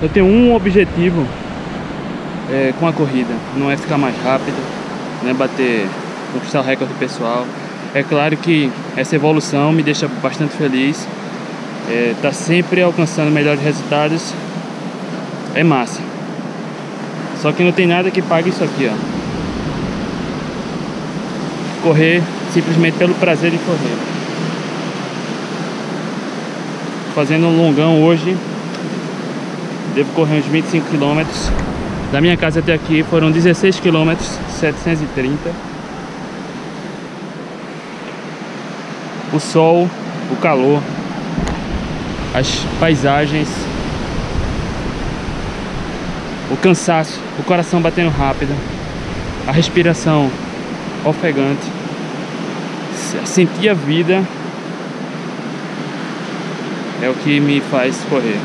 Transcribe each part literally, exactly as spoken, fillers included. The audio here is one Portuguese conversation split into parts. Eu tenho um objetivo é, com a corrida, não é ficar mais rápido, não é bater, conquistar o recorde pessoal. É claro que essa evolução me deixa bastante feliz, é, tá sempre alcançando melhores resultados, é massa. Só que não tem nada que pague isso aqui, ó. Correr simplesmente pelo prazer de correr. Fazendo um longão hoje, devo correr uns vinte e cinco quilômetros. Da minha casa até aqui foram dezesseis quilômetros, setecentos e trinta. O sol, o calor, as paisagens, o cansaço, o coração batendo rápido, a respiração ofegante, sentir a vida é o que me faz correr.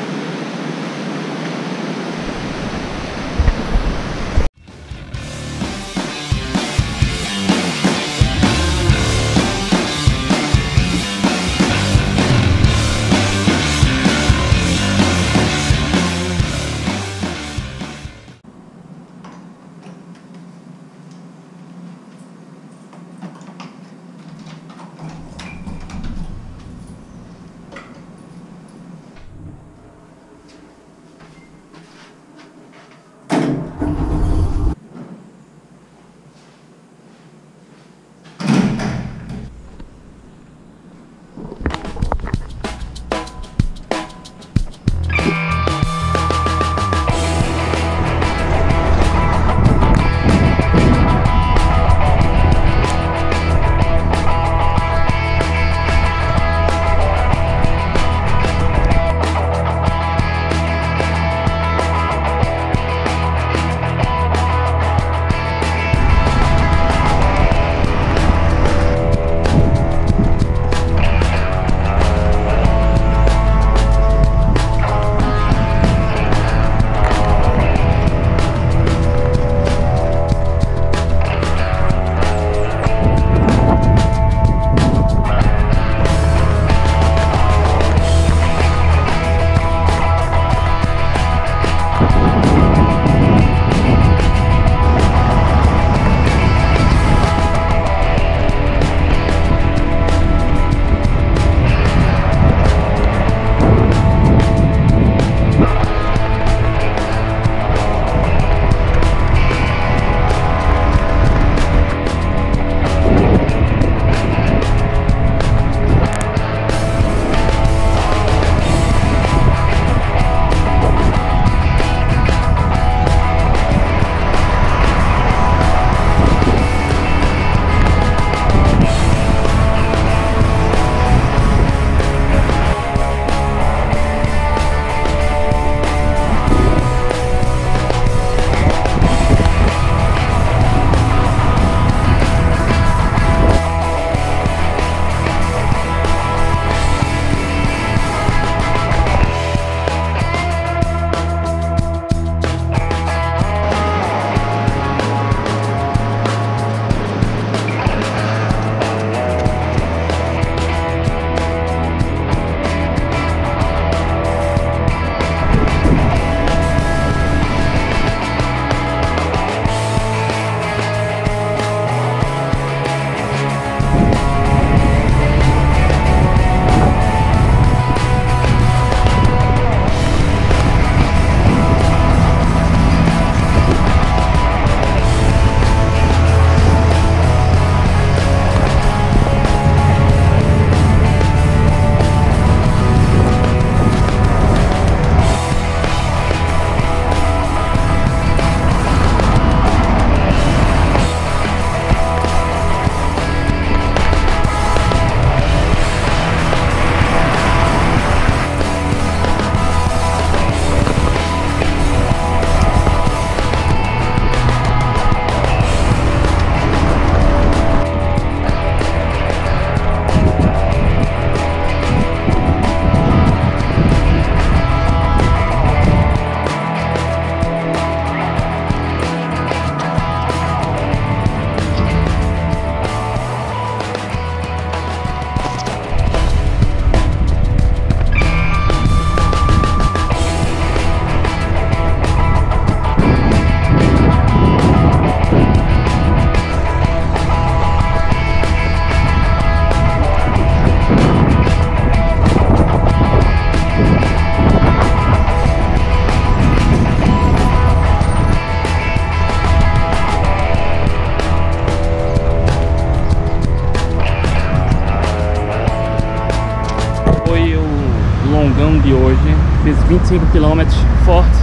cinco quilômetros forte,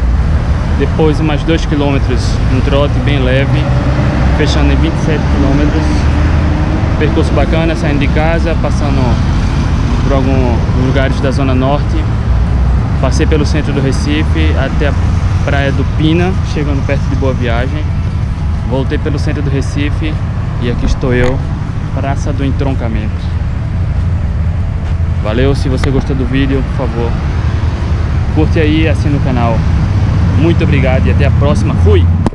depois mais dois quilômetros um trote bem leve, fechando em vinte e sete quilômetros. Percurso bacana, saindo de casa, passando por alguns lugares da zona norte. Passei pelo centro do Recife até a praia do Pina, chegando perto de Boa Viagem. Voltei pelo centro do Recife e aqui estou eu, Praça do Entroncamento. Valeu, se você gostou do vídeo, por favor, curte aí e assina o canal. Muito obrigado e até a próxima. Fui!